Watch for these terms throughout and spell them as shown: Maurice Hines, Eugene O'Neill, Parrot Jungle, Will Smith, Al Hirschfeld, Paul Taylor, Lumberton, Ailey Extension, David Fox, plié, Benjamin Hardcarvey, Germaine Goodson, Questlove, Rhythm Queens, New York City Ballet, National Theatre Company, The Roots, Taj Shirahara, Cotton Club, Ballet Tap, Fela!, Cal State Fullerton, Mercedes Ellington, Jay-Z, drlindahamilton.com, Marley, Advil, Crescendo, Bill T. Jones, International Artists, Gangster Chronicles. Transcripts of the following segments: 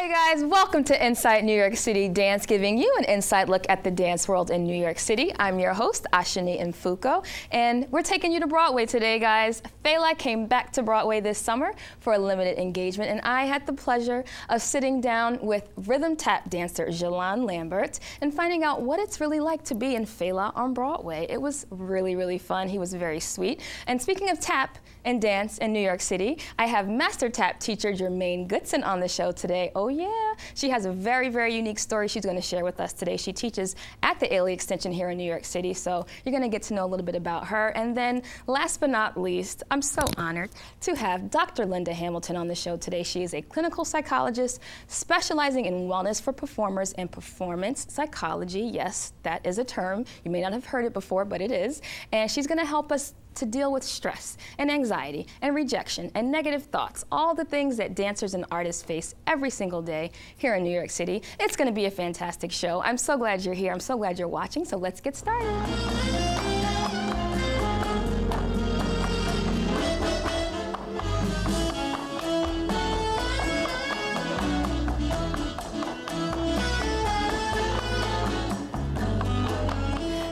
Hey guys, welcome to Inside New York City Dance, giving you an inside look at the dance world in New York City. I'm your host, Ashani Nfouko, and we're taking you to Broadway today, guys. Fela! Came back to Broadway this summer for a limited engagement, and I had the pleasure of sitting down with Rhythm Tap dancer Gelan Lambert and finding out what it's really like to be in Fela! On Broadway. It was really, really fun. He was very sweet. And speaking of tap and dance in New York City, I have master tap teacher Germaine Goodson on the show today. Oh yeah, she has a very, very unique story she's going to share with us today. She teaches at the Ailey Extension here in New York City, so you're going to get to know a little bit about her. And then last but not least, I'm so honored to have Dr. Linda Hamilton on the show today. She is a clinical psychologist specializing in wellness for performers and performance psychology. Yes, that is a term. You may not have heard it before, but it is. And she's going to help us to deal with stress and anxiety and rejection and negative thoughts, all the things that dancers and artists face every single day here in New York City. It's going to be a fantastic show. I'm so glad you're here. I'm so glad you're watching. So let's get started.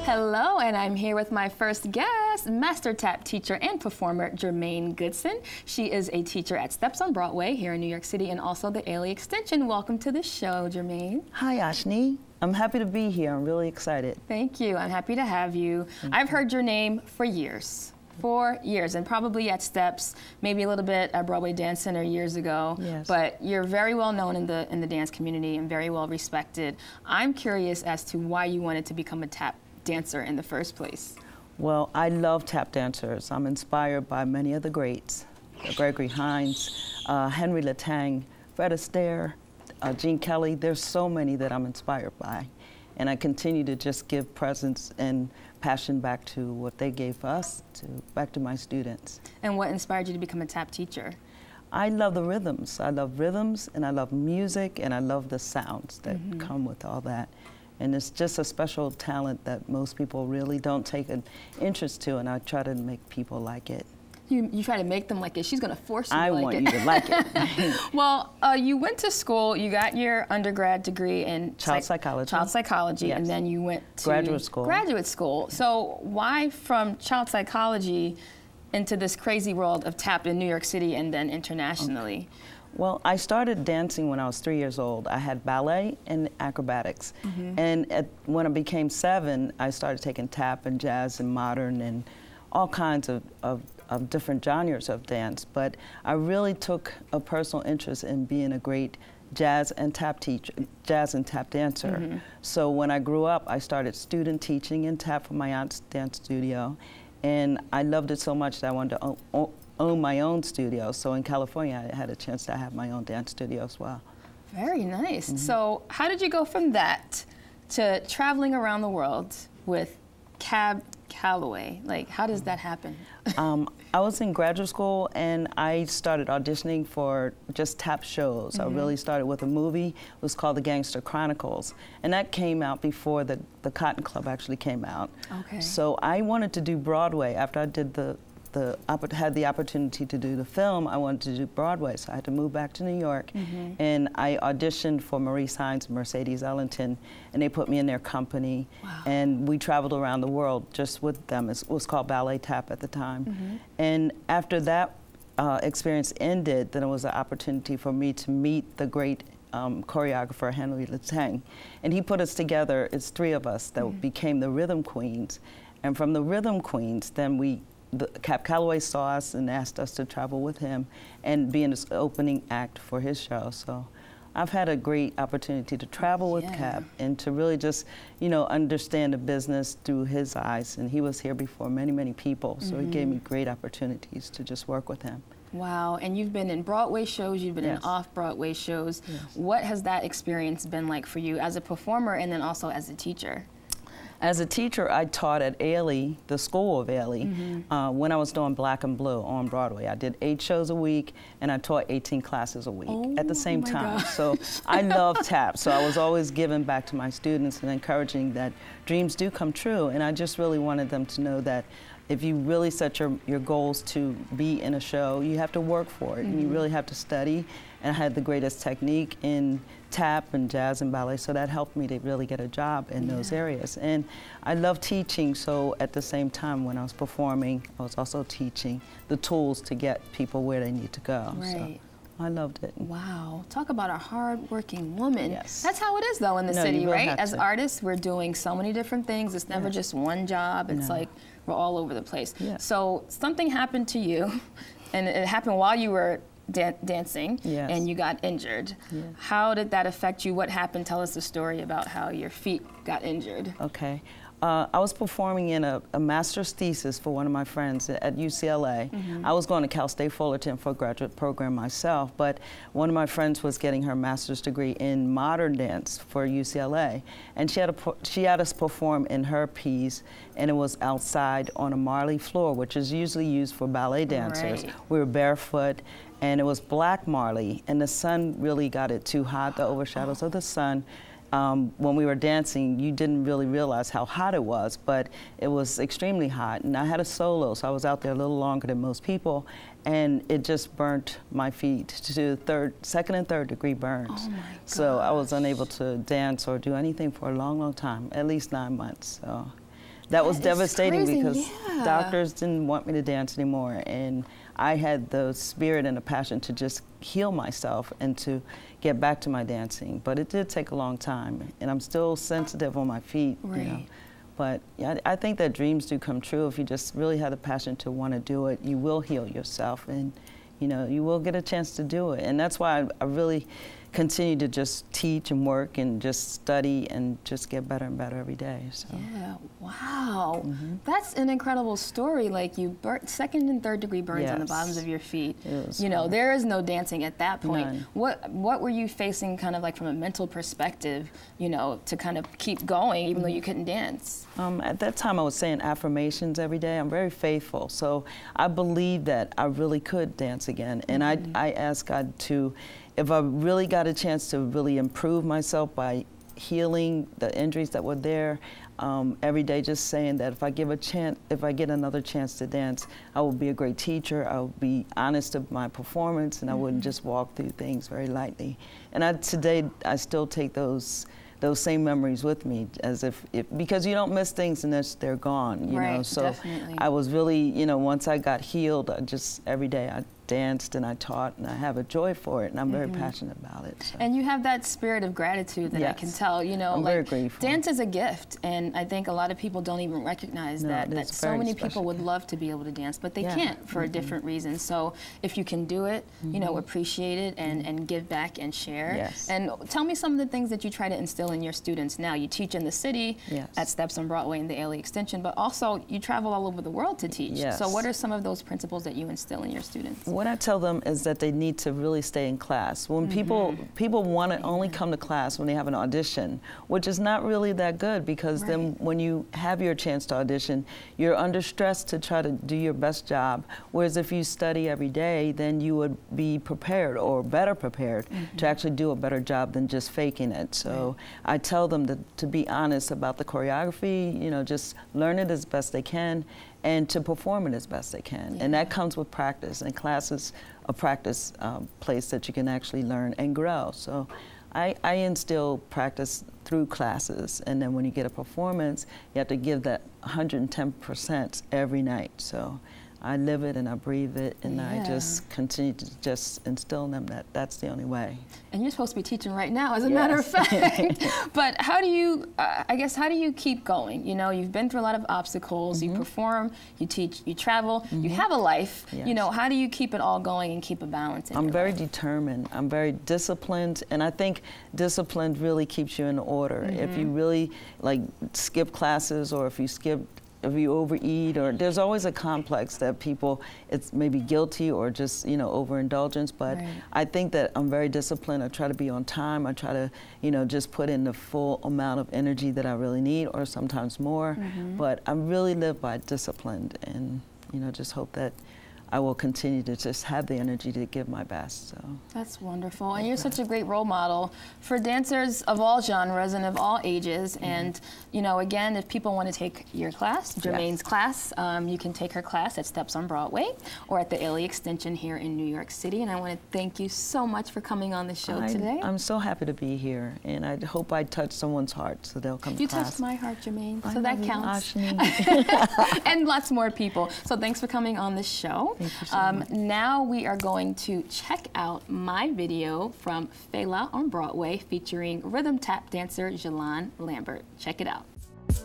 Hello, and I'm here with my first guest, master tap teacher and performer Germaine Goodson. She is a teacher at Steps on Broadway here in New York City and also the Ailey Extension. Welcome to the show, Germaine. Hi, Ashani. I'm happy to be here. I'm really excited. Thank you. I'm happy to have you. I've heard your name for years. 4 years, and probably at Steps, maybe a little bit at Broadway Dance Center years ago. Yes. But you're very well known in the dance community and very well respected. I'm curious as to why you wanted to become a tap dancer in the first place. Well, I love tap dancers. I'm inspired by many of the greats. Gregory Hines, Henry Letang, Fred Astaire, Gene Kelly. There's so many that I'm inspired by. And I continue to just give presence and passion back to what they gave us, back to my students. And what inspired you to become a tap teacher? I love the rhythms. I love rhythms, and I love music, and I love the sounds that come with all that. And it's just a special talent that most people really don't take an interest to, and I try to make people like it. You try to make them like it. She's going to force you to like it. I want you to like it. Well, you went to school. You got your undergrad degree in child psychology. Child psychology, yes. And then you went to graduate school. Graduate school. So why from child psychology into this crazy world of tap in New York City and then internationally? Okay. Well, I started dancing when I was 3 years old. I had ballet and acrobatics. And when I became 7, I started taking tap and jazz and modern and all kinds of different genres of dance. But I really took a personal interest in being a great jazz and tap dancer. So when I grew up, I started student teaching in tap from my aunt's dance studio. And I loved it so much that I wanted to own my own studio. So in California, I had a chance to have my own dance studio as well. Very nice. So how did you go from that to traveling around the world with Cab Calloway? Like, how does that happen? I was in graduate school, and I started auditioning for just tap shows. I really started with a movie. It was called The Gangster Chronicles, and that came out before the Cotton Club actually came out. Okay. So I wanted to do Broadway. After I did had the opportunity to do the film, I wanted to do Broadway, so I had to move back to New York. And I auditioned for Maurice Hines and Mercedes Ellington, and they put me in their company. Wow. And we traveled around the world just with them. It was called Ballet Tap at the time. And after that experience ended, then it was an opportunity for me to meet the great choreographer Henry Letang. And he put us together, it's three of us, that became the Rhythm Queens. And from the Rhythm Queens, then Cab Calloway saw us and asked us to travel with him and be in his opening act for his show. So I've had a great opportunity to travel with Cab and to really just, you know, understand the business through his eyes. And he was here before many, many people. So it gave me great opportunities to just work with him. Wow, and you've been in Broadway shows, you've been in off-Broadway shows. What has that experience been like for you as a performer and then also as a teacher? As a teacher, I taught at Ailey, the School of Ailey, when I was doing Black and Blue on Broadway. I did 8 shows a week, and I taught 18 classes a week at the same time. Gosh. So I love tap, so I was always giving back to my students and encouraging that dreams do come true, and I just really wanted them to know that if you really set your goals to be in a show, you have to work for it, and you really have to study. And I had the greatest technique in tap and jazz and ballet, so that helped me to really get a job in those areas. And I love teaching, so at the same time when I was performing, I was also teaching the tools to get people where they need to go. Right. So I loved it. Wow. Talk about a hard-working woman. Yes. That's how it is, though, in the city, right? As artists, we're doing so many different things. It's never just one job. It's like we're all over the place. Yeah. So something happened to you, and it happened while you were dancing, and you got injured. Yes. How did that affect you? What happened? Tell us the story about how your feet got injured. Okay. I was performing in a master's thesis for one of my friends at UCLA. I was going to Cal State Fullerton for a graduate program myself, but one of my friends was getting her master's degree in modern dance for UCLA, and she had us perform in her piece, and it was outside on a Marley floor, which is usually used for ballet dancers. Right. We were barefoot, and it was black Marley, and the sun really got it too hot, the overshadows of the sun. When we were dancing, you didn't really realize how hot it was, but it was extremely hot. And I had a solo, so I was out there a little longer than most people, and it just burnt my feet to second and third degree burns. Oh my gosh. So I was unable to dance or do anything for a long, long time, at least 9 months. So that was devastating because doctors didn't want me to dance anymore. And I had the spirit and the passion to just heal myself and to get back to my dancing. But it did take a long time, and I'm still sensitive on my feet. Right. You know? But I think that dreams do come true. If you just really have the passion to want to do it, you will heal yourself, and you know, you will get a chance to do it. And that's why I really continue to just teach and work and just study and just get better and better every day. So. Yeah, wow. That's an incredible story. Like you second and third degree burns on the bottoms of your feet. You know, there is no dancing at that point. None. What were you facing kind of like from a mental perspective, you know, to kind of keep going even though you couldn't dance? At that time I was saying affirmations every day. I'm very faithful. So I believed that I really could dance again. And I asked God to, if I really got a chance to really improve myself by healing the injuries that were there, every day just saying that if I give a chance, if I get another chance to dance, I will be a great teacher, I will be honest of my performance, and I wouldn't just walk through things very lightly. And today, I still take those same memories with me, as if because you don't miss things unless they're gone, you know? So definitely. I was really, you know, once I got healed, I just, every day I danced and I taught, and I have a joy for it, and I'm very passionate about it. So. And you have that spirit of gratitude that I can tell, you know, I'm like, very grateful. Dance is a gift, and I think a lot of people don't even recognize that so many people would love to be able to dance, but they can't for a different reason. So if you can do it, you know, appreciate it and give back and share. Yes. And tell me some of the things that you try to instill in your students now. You teach in the city at Steps on Broadway and the Ailey Extension, but also you travel all over the world to teach. Yes. So what are some of those principles that you instill in your students? What I tell them is that they need to really stay in class. When people want to only come to class when they have an audition, which is not really that good, because then when you have your chance to audition, you're under stress to try to do your best job. Whereas if you study every day, then you would be prepared or better prepared to actually do a better job than just faking it. So I tell them to be honest about the choreography, you know, just learn it as best they can, and to perform it as best they can. And that comes with practice, and class is a practice place that you can actually learn and grow. So I instill practice through classes, and then when you get a performance, you have to give that 110% every night. So I live it and I breathe it, and I just continue to just instill in them that that's the only way. And you're supposed to be teaching right now, as a matter of fact. But how do you, I guess, how do you keep going? You know, you've been through a lot of obstacles, you perform, you teach, you travel, you have a life. Yes. You know, how do you keep it all going and keep a balance in your life? I'm very determined, I'm very disciplined, and I think discipline really keeps you in order. If you really, like, skip classes, or if you overeat, or there's always a complex that people, it's maybe guilty or just, you know, overindulgence, but I think that I'm very disciplined. I try to be on time. I try to, you know, just put in the full amount of energy that I really need, or sometimes more, but I really live by discipline, and, you know, just hope that I I will continue to just have the energy to give my best. So that's wonderful. And you're such a great role model for dancers of all genres and of all ages. Mm-hmm. And, you know, again, if people want to take your class, Germaine's class, you can take her class at Steps on Broadway or at the Ailey Extension here in New York City. And I want to thank you so much for coming on the show today. I'm so happy to be here, and I hope I touched someone's heart so they'll come to class. You touched my heart, Germaine, so that counts. And lots more people. So thanks for coming on the show. Thank you so much. Now we are going to check out my video from Fela! on Broadway featuring rhythm tap dancer Gelan Lambert. Check it out. I'm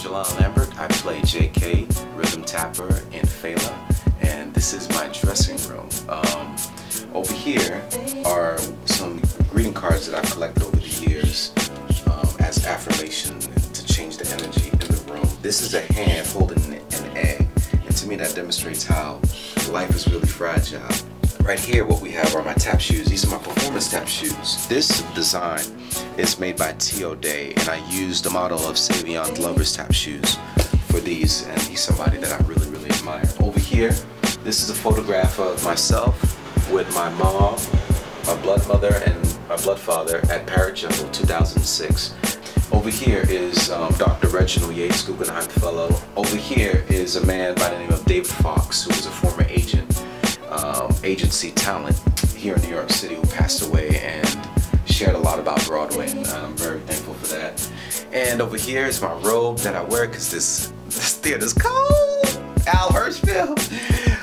Gelan Lambert. I play JK, rhythm tapper in Fela!, and this is my dressing room. Over here are some greeting cards that I've collected over the years as affirmation to change the energy in the room. This is a hand holding an egg, and to me that demonstrates how life is really fragile. Right here, what we have are my tap shoes. These are my performance tap shoes. This design is made by T.O. Day, and I used the model of Savion Glover's tap shoes for these, and he's somebody that I really, really admire. Over here, this is a photograph of myself with my mom, my blood mother, and my blood father at Parrot Jungle 2006. Over here is Dr. Reginald Yates, Guggenheim Fellow. Over here is a man by the name of David Fox, who was a former agent, agency talent here in New York City, who passed away and shared a lot about Broadway, and I'm very thankful for that. And over here is my robe that I wear because this theater's cold. Al Hirschfeld.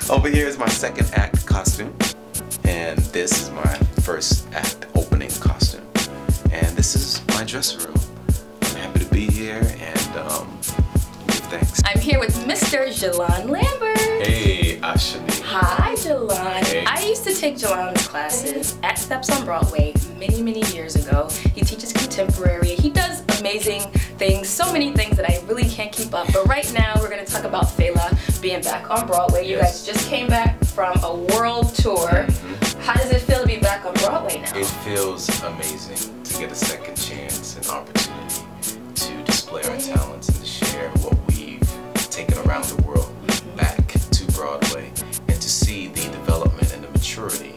Over here is my second act costume. And this is my first act opening costume. And this is my dressing room. I'm happy to be here, and thanks. I'm here with Mr. Gelan Lambert. Hey, Ashani. Hi, Gelan. Hey. I used to take Gelan's classes at Steps on Broadway many, many years ago. He teaches contemporary. He does amazing things, so many things that I really can't keep up. But right now, we're going to talk about Fela! being back on Broadway. You guys just came back from a world tour. How does it feel to be back on Broadway now? It feels amazing to get a second chance and opportunity to display our talents and to share what we've taken around the world back to Broadway, and to see the development and the maturity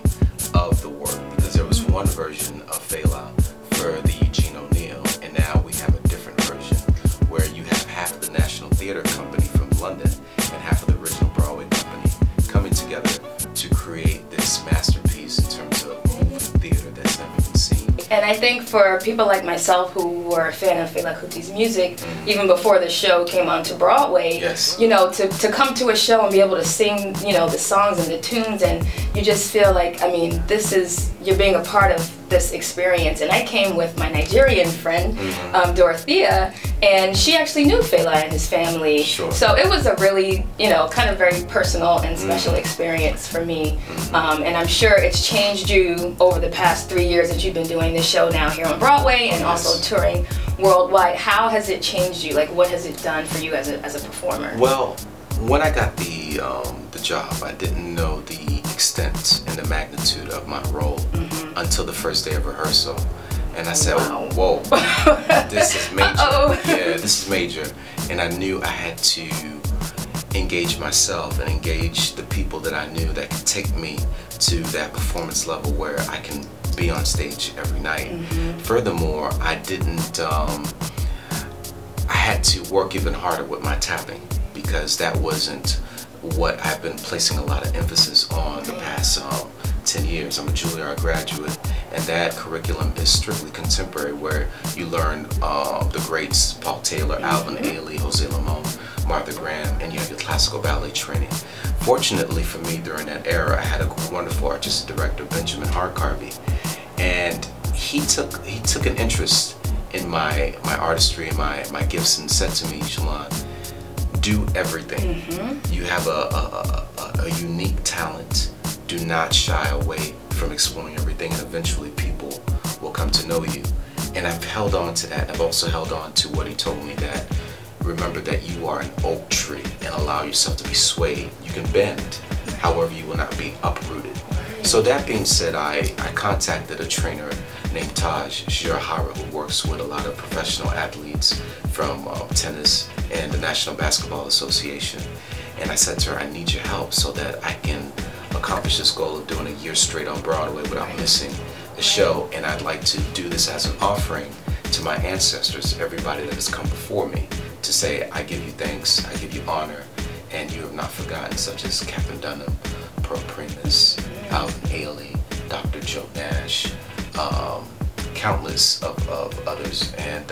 of the work, because there was one version of Fela! for the Eugene O'Neill, and now we have a different version where you have half of the National Theatre Company from London and half of the original Broadway company coming together to create this masterpiece in terms of moving theater that's never been seen. And I think for people like myself who were a fan of Fela Kuti's music, even before the show came onto Broadway, you know, to come to a show and be able to sing, you know, the songs and the tunes, and you just feel like, I mean, this is, you're being a part of this experience. And I came with my Nigerian friend, Dorothea, and she actually knew Fela and his family. So it was a really, you know, kind of very personal and special experience for me. And I'm sure it's changed you over the past 3 years that you've been doing this show now here on Broadway and also touring worldwide. How has it changed you? Like, what has it done for you as a performer? Well, when I got the job, I didn't know the extent and the magnitude of my role until the first day of rehearsal, and I said, "Whoa, this is major! Yeah, this is major!" And I knew I had to engage myself and engage the people that I knew that could take me to that performance level where I can be on stage every night. Furthermore, I didn't. I had to work even harder with my tapping, because that wasn't what I've been placing a lot of emphasis on the past 10 years. I'm a Juilliard graduate, and that curriculum is strictly contemporary, where you learn the greats, Paul Taylor, Alvin Ailey, Jose Limon, Martha Graham, and you have your classical ballet training. Fortunately for me, during that era, I had a wonderful artistic director, Benjamin Hardcarvey, and he took an interest in my artistry and my gifts, and said to me, "Gelan, do everything. You have a unique talent. Do not shy away from exploring everything, and eventually people will come to know you." And I've held on to that. I've also held on to what he told me, that remember that you are an oak tree, and allow yourself to be swayed. You can bend, however you will not be uprooted. So that being said, I contacted a trainer named Taj Shirahara, who works with a lot of professional athletes from tennis and the National Basketball Association. And I said to her, I need your help so that I can accomplish this goal of doing a year straight on Broadway without missing the show. And I'd like to do this as an offering to my ancestors, everybody that has come before me, to say, I give you thanks, I give you honor, and you have not forgotten, such as Captain Dunham, Pearl Primus, Alvin Ailey, Dr. Joe Nash, countless of others. And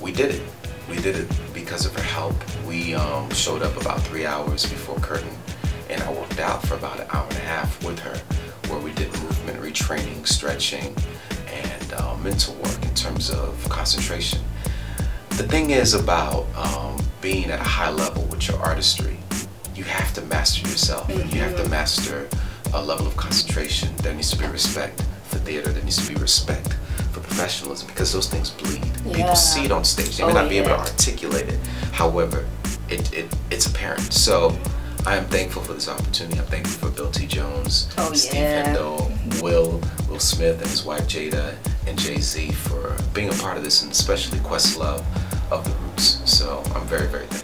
we did it. We did it because of her help. We showed up about 3 hours before curtain, and I worked out for about 1.5 hours with her, where we did movement retraining, stretching, and mental work in terms of concentration. The thing is about being at a high level with your artistry, you have to master yourself. You have to master a level of concentration. There needs to be respect for theater. There needs to be respect for professionalism, because those things bleed. Yeah. People see it on stage. They may not be able to articulate it. However, it's apparent. So I am thankful for this opportunity. I'm thankful for Bill T. Jones, Steve Hendel, Will Smith and his wife Jada, and Jay-Z for being a part of this, and especially Questlove of the Roots. So I'm very, very thankful.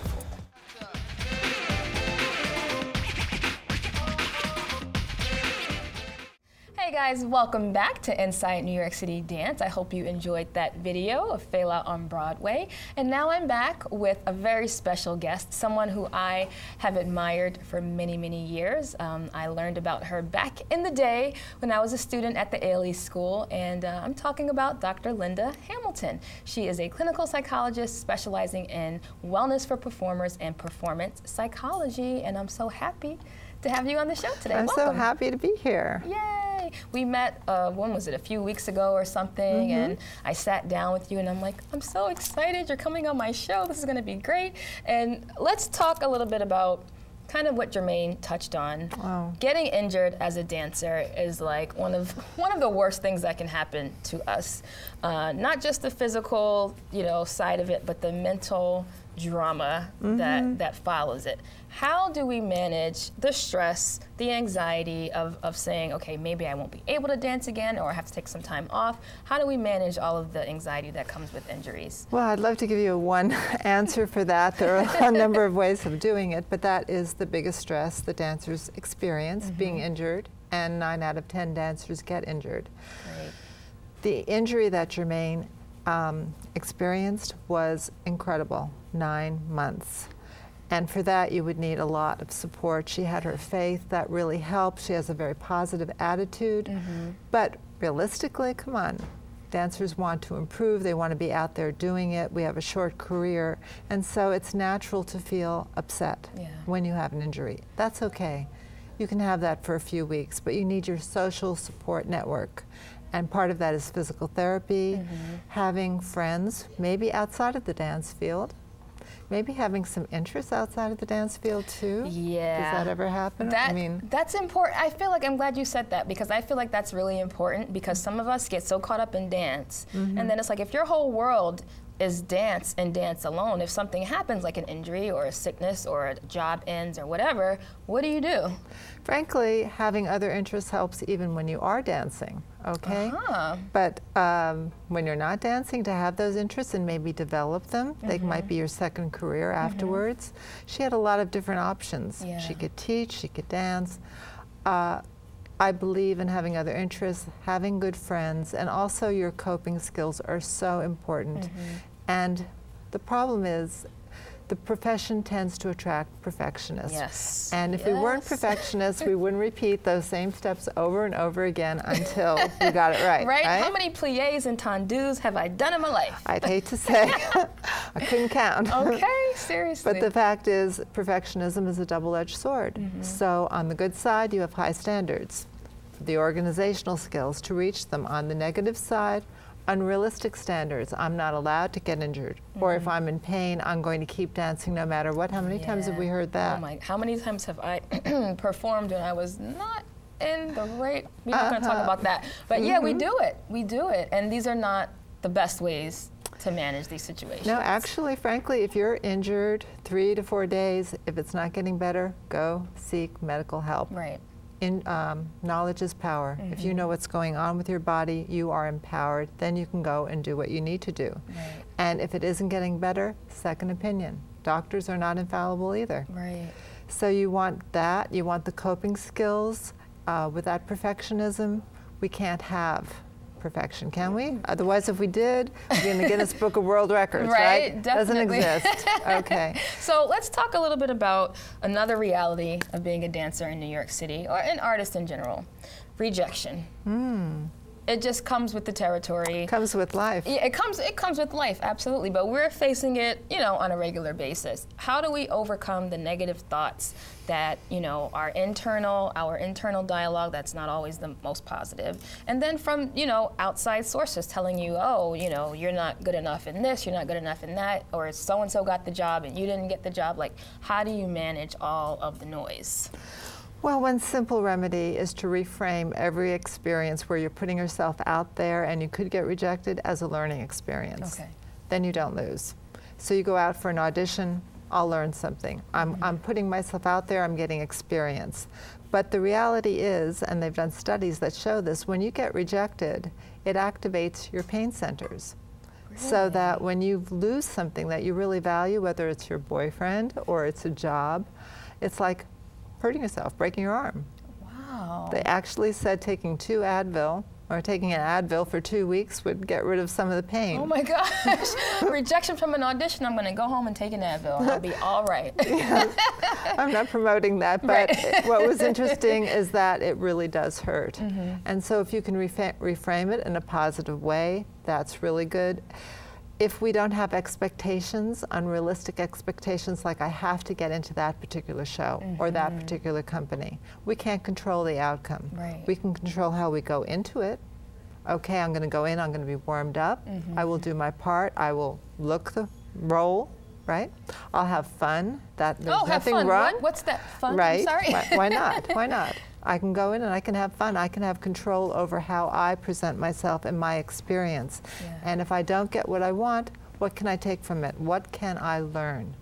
Hey guys, welcome back to Inside New York City Dance. I hope you enjoyed that video of Fela on Broadway. And now I'm back with a very special guest, someone who I have admired for many, many years. I learned about her back in the day when I was a student at the Ailey School, and I'm talking about Dr. Linda Hamilton. She is a clinical psychologist specializing in wellness for performers and performance psychology, and I'm so happy to have you on the show today. I'm so happy to be here. Yay! We met, when was it, a few weeks ago or something, and I sat down with you and I'm like, I'm so excited you're coming on my show, this is going to be great. And let's talk a little bit about kind of what Germaine touched on. Wow. Getting injured as a dancer is like one of the worst things that can happen to us. Not just the physical, you know, side of it, but the mental drama that follows it. How do we manage the stress, the anxiety of saying, okay, maybe I won't be able to dance again, or I have to take some time off? How do we manage all of the anxiety that comes with injuries? Well, I'd love to give you one answer for that. There are a number of ways of doing it, but that is the biggest stress the dancers experience, being injured, and 9 out of 10 dancers get injured. Right. The injury that Germaine experienced was incredible. 9 months. And for that, you would need a lot of support. She had her faith. That really helped. She has a very positive attitude. But realistically, come on. Dancers want to improve. They want to be out there doing it. We have a short career. And so it's natural to feel upset when you have an injury. That's okay. You can have that for a few weeks, but you need your social support network. And part of that is physical therapy, having friends, maybe outside of the dance field, maybe having some interests outside of the dance field too. Yeah. Does that ever happen? I mean, that's important. I feel like, I'm glad you said that, because I feel like that's really important, because some of us get so caught up in dance, and then it's like, if your whole world is dance and dance alone, if something happens like an injury or a sickness or a job ends or whatever, what do you do? Frankly, having other interests helps even when you are dancing, okay? But when you're not dancing, to have those interests and maybe develop them, they might be your second career afterwards. She had a lot of different options. She could teach, she could dance. I believe in having other interests, having good friends, and also your coping skills are so important. And the problem is, the profession tends to attract perfectionists. And if we weren't perfectionists, we wouldn't repeat those same steps over and over again until we got it right, right? How many pliés and tendus have I done in my life? I'd hate to say. I couldn't count. Okay, seriously. But the fact is, perfectionism is a double-edged sword. So on the good side, you have high standards, the organizational skills to reach them. On the negative side, unrealistic standards. I'm not allowed to get injured. Or if I'm in pain, I'm going to keep dancing no matter what. How many times have we heard that? Oh my, how many times have I performed when I was not in the right? We're not going to talk about that. But yeah, we do it. We do it. And these are not the best ways to manage these situations. No, actually, frankly, if you're injured 3 to 4 days, if it's not getting better, go seek medical help. Right. knowledge is power. Mm-hmm. If you know what's going on with your body, you are empowered. Then you can go and do what you need to do. Right. And if it isn't getting better, second opinion. Doctors are not infallible either. Right. So you want that. You want the coping skills. Without perfectionism, we can't have perfection, can we? Otherwise, if we did, we'd be in the Guinness Book of World Records, right? Definitely. Doesn't exist. Okay. So let's talk a little bit about another reality of being a dancer in New York City, or an artist in general, rejection. Mm. It just comes with the territory. Comes with life. Yeah, it comes with life, absolutely. But we're facing it, you know, on a regular basis. How do we overcome the negative thoughts that, you know, our internal dialogue that's not always the most positive? And then from, you know, outside sources telling you, oh, you know, you're not good enough in this, you're not good enough in that, or so and so got the job and you didn't get the job. Like, how do you manage all of the noise? Well, one simple remedy is to reframe every experience where you're putting yourself out there and you could get rejected as a learning experience. Okay. Then you don't lose. So you go out for an audition, I'll learn something. I'm putting myself out there, I'm getting experience. But the reality is, and they've done studies that show this, when you get rejected, it activates your pain centers. So that when you lose something that you really value, whether it's your boyfriend or it's a job, it's like hurting yourself, breaking your arm. Wow. They actually said taking two Advil or taking an Advil for 2 weeks would get rid of some of the pain. Oh my gosh. Rejection from an audition, I'm going to go home and take an Advil. I'll be all right. Yeah. I'm not promoting that, but right. What was interesting is that it really does hurt. Mm-hmm. And so if you can reframe it in a positive way, that's really good. If we don't have expectations, unrealistic expectations, like I have to get into that particular show mm-hmm. or that particular company, we can't control the outcome. Right. We can control how we go into it. Okay, I'm going to go in, I'm going to be warmed up, mm-hmm. I will do my part, I will look the role, right? I'll have fun. There's nothing wrong. What? What's that fun? Right. I'm sorry. Why not? Why not? I can go in and I can have fun. I can have control over how I present myself and my experience. Yeah. And if I don't get what I want, what can I take from it? What can I learn?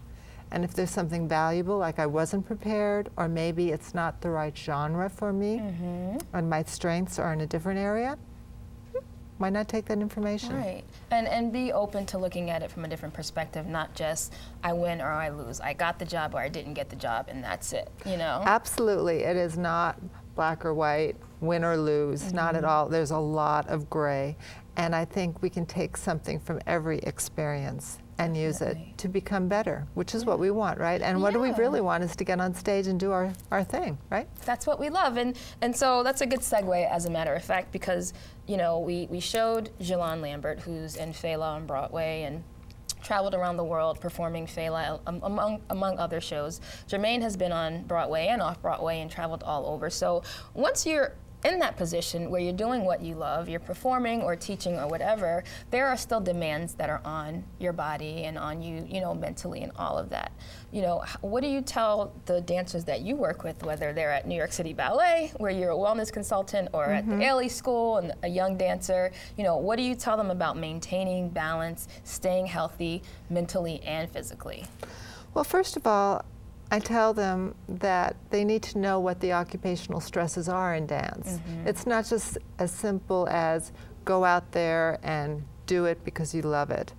And if there's something valuable, like I wasn't prepared, or maybe it's not the right genre for me, mm-hmm. and my strengths are in a different area, why not take that information? Right. And be open to looking at it from a different perspective, not just I win or I lose. I got the job or I didn't get the job and that's it, you know? Absolutely. It is not black or white, win or lose, mm-hmm. not at all. There's a lot of gray. And I think we can take something from every experience and definitely. Use it to become better, which is yeah. what we want, right? And yeah. what do we really want is to get on stage and do our thing, right? That's what we love. And so that's a good segue, as a matter of fact, because, you know, we showed Gelan Lambert, who's in Fela! On Broadway, and traveled around the world performing Fela! among other shows. Germaine has been on Broadway and off Broadway and traveled all over. So once you're in that position where you're doing what you love, you're performing or teaching or whatever, there are still demands that are on your body and on you, you know, mentally and all of that. You know, what do you tell the dancers that you work with, whether they're at New York City Ballet, where you're a wellness consultant, or mm-hmm. at the Ailey School and a young dancer, you know, what do you tell them about maintaining balance, staying healthy mentally and physically? Well, first of all, I tell them that they need to know what the occupational stresses are in dance. Mm-hmm. It's not just as simple as go out there and do it because you love it.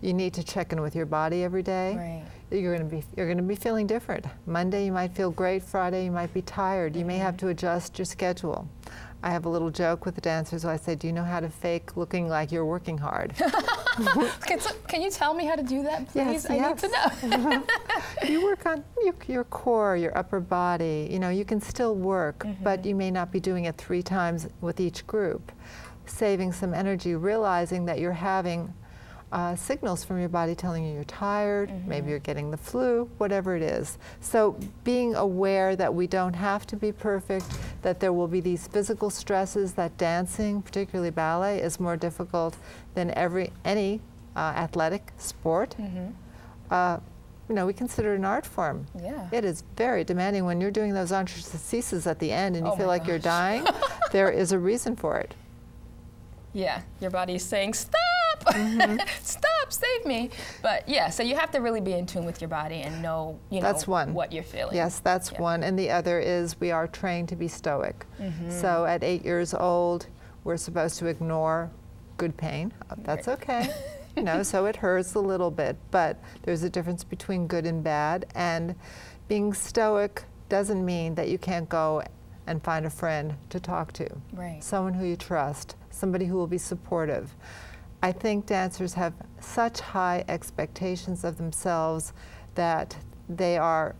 You need to check in with your body every day. Right. You're going to be feeling different. Monday you might feel great, Friday you might be tired. Mm-hmm. You may have to adjust your schedule. I have a little joke with the dancers where I say, do you know how to fake looking like you're working hard? Can you tell me how to do that, please? Yes, I need to know. You work on your core, your upper body. You know, you can still work, mm-hmm. but you may not be doing it 3 times with each group. Saving some energy, realizing that you're having signals from your body telling you you're tired, mm-hmm. maybe you're getting the flu, whatever it is. So being aware that we don't have to be perfect, that there will be these physical stresses, that dancing, particularly ballet, is more difficult than any athletic sport. Mm-hmm. You know, we consider it an art form. Yeah. It is very demanding. When you're doing those exercises at the end and you feel like you're dying, there is a reason for it. Yeah, your body's saying, stop! Mm-hmm. Stop, save me. But yeah, so you have to really be in tune with your body and know, you know, that's one. What you're feeling. Yes, that's one. And the other is we are trained to be stoic. Mm-hmm. So at 8 years old, we're supposed to ignore good pain. That's okay. You know, so it hurts a little bit, but there's a difference between good and bad. And being stoic doesn't mean that you can't go and find a friend to talk to. Right. Someone who you trust, somebody who will be supportive. I think dancers have such high expectations of themselves that they are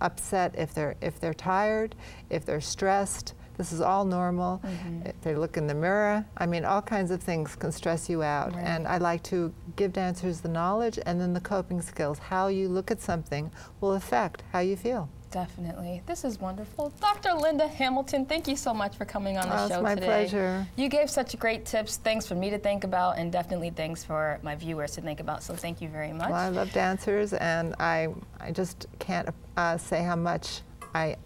upset if they're tired, if they're stressed. This is all normal. Mm-hmm. If they look in the mirror, I mean, all kinds of things can stress you out. Right. And I like to give dancers the knowledge and then the coping skills. How you look at something will affect how you feel. Definitely. This is wonderful. Dr. Linda Hamilton, thank you so much for coming on the show today. It's my pleasure. You gave such great tips, things for me to think about, and definitely things for my viewers to think about, so thank you very much. Well, I love dancers, and I just can't say how much I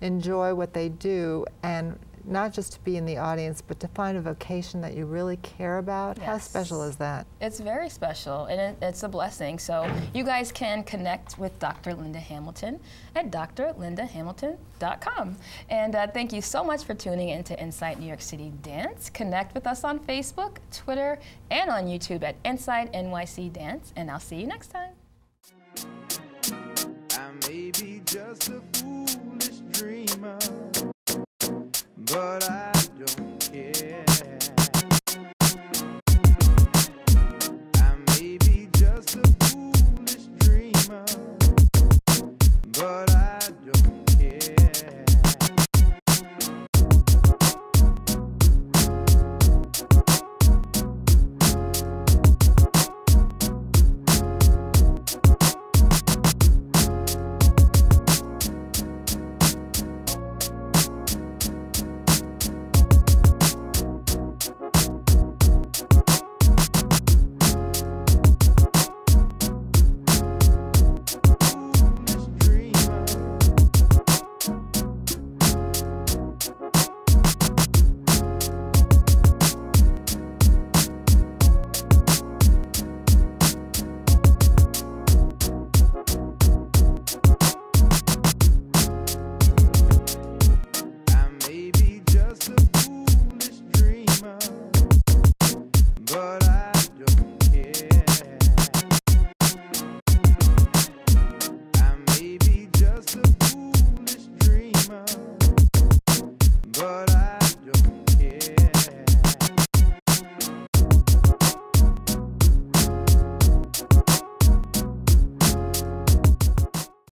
enjoy what they do, and not just to be in the audience, but to find a vocation that you really care about. Yes. How special is that? It's very special, and it's a blessing. So you guys can connect with Dr. Linda Hamilton at drlindahamilton.com. And thank you so much for tuning in to Inside New York City Dance. Connect with us on Facebook, Twitter, and on YouTube at Inside NYC Dance, and I'll see you next time.